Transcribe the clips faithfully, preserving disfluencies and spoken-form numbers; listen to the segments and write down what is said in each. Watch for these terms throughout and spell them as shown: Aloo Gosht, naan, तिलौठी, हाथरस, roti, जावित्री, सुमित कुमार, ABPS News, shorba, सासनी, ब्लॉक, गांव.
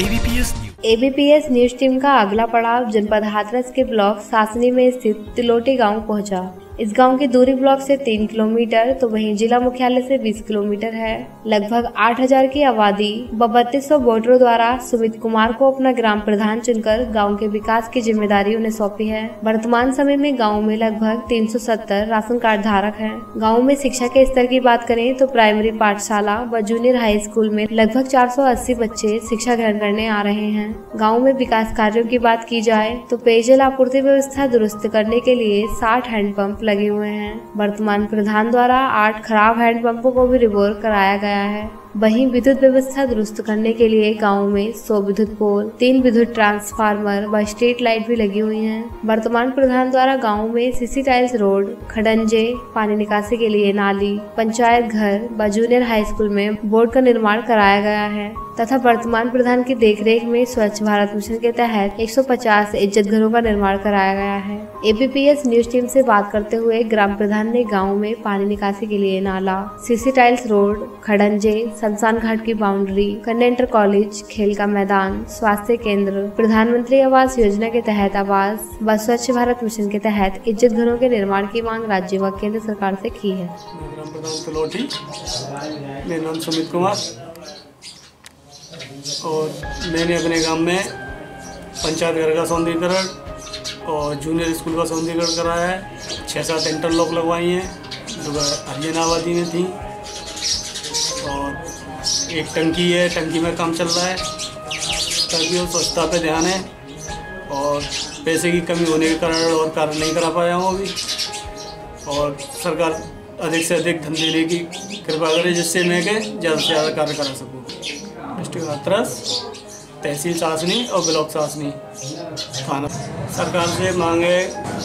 ABPS news team का अगला पड़ाव जनपद हाथरस के ब्लॉक सासनी में स्थित तिलौठी गांव पहुंचा। इस गांव की दूरी ब्लॉक से तीन किलोमीटर तो वहीं जिला मुख्यालय से बीस किलोमीटर है। लगभग आठ हज़ार की आबादी व बत्तीस सौ वोटरों द्वारा सुमित कुमार को अपना ग्राम प्रधान चुनकर गांव के विकास की जिम्मेदारी उन्हें सौंपी है। वर्तमान समय में गांव में लगभग तीन सौ सत्तर राशन कार्ड धारक हैं। गांव में शिक्षा के स्तर की बात करें तो प्राइमरी पाठशाला व जूनियर हाई स्कूल में लगभग चार सौ अस्सी बच्चे शिक्षा ग्रहण करने आ रहे हैं। गाँव में विकास कार्यों की बात की जाए तो पेयजल आपूर्ति व्यवस्था दुरुस्त करने के लिए साठ हैंडपंप लगे हुए हैं। वर्तमान प्रधान द्वारा आठ खराब हैंडपंपों को भी रिबोर कराया गया है। वहीं विद्युत व्यवस्था दुरुस्त करने के लिए गांव में सौ विद्युत पोल, तीन विद्युत ट्रांसफार्मर व स्ट्रीट लाइट भी लगी हुई हैं। वर्तमान प्रधान द्वारा गांव में सीसी टाइल्स रोड, खडंजे, पानी निकासी के लिए नाली, पंचायत घर व जूनियर हाई स्कूल में बोर्ड का निर्माण कराया गया है तथा वर्तमान प्रधान की देखरेख में स्वच्छ भारत मिशन के तहत एक सौ पचास इज्जत घरों का निर्माण कराया गया है। एबीपीएस न्यूज टीम से बात करते हुए ग्राम प्रधान ने गाँव में पानी निकासी के लिए नाला, सीसी टाइल्स रोड, खडंजे, शमशान घाट की बाउंड्री, कन्या इंटर कॉलेज, खेल का मैदान, स्वास्थ्य केंद्र, प्रधानमंत्री आवास योजना के तहत आवास व स्वच्छ भारत मिशन के तहत इज्जत घरों के निर्माण की मांग राज्य व केंद्र सरकार से की है। ग्राम प्रधान तिलौठी, मेरा नाम सुमित कुमार और मैंने अपने गांव में पंचायत घर का सौंदर्यीकरण और जूनियर स्कूल का सौंदर्यीकरण कराया है। छः सात इंटरलॉक लगवाई है जो हरियाणा आबादी में थी और एक टंकी है, टंकी में काम चल रहा है ताकि वो स्वच्छता पे ध्यान है और पैसे की कमी होने के कारण और कार्य नहीं करा पाया हूँ अभी। और सरकार अधिक से अधिक धन देने की कृपा करे जिससे मैं के ज़्यादा से ज़्यादा कार्य करा सकूँ। डिस्ट्रिक्ट हाथरस, तहसील सासनी और ब्लॉक सासनी थाना। सरकार से मांगे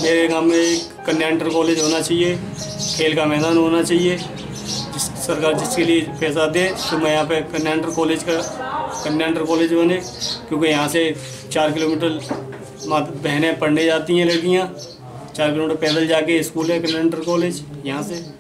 मेरे गाँव में एक कन्या इंटर कॉलेज होना चाहिए, खेल का मैदान होना चाहिए। सरकार जिसके लिए पैसा दे तो मैं यहाँ पे कन्या इंटर कॉलेज का कन्या इंटर कॉलेज बने क्योंकि यहाँ से चार किलोमीटर बहनें पढ़ने जाती हैं लड़कियाँ, चार किलोमीटर पैदल जाके स्कूल है कन्या इंटर कॉलेज यहाँ से।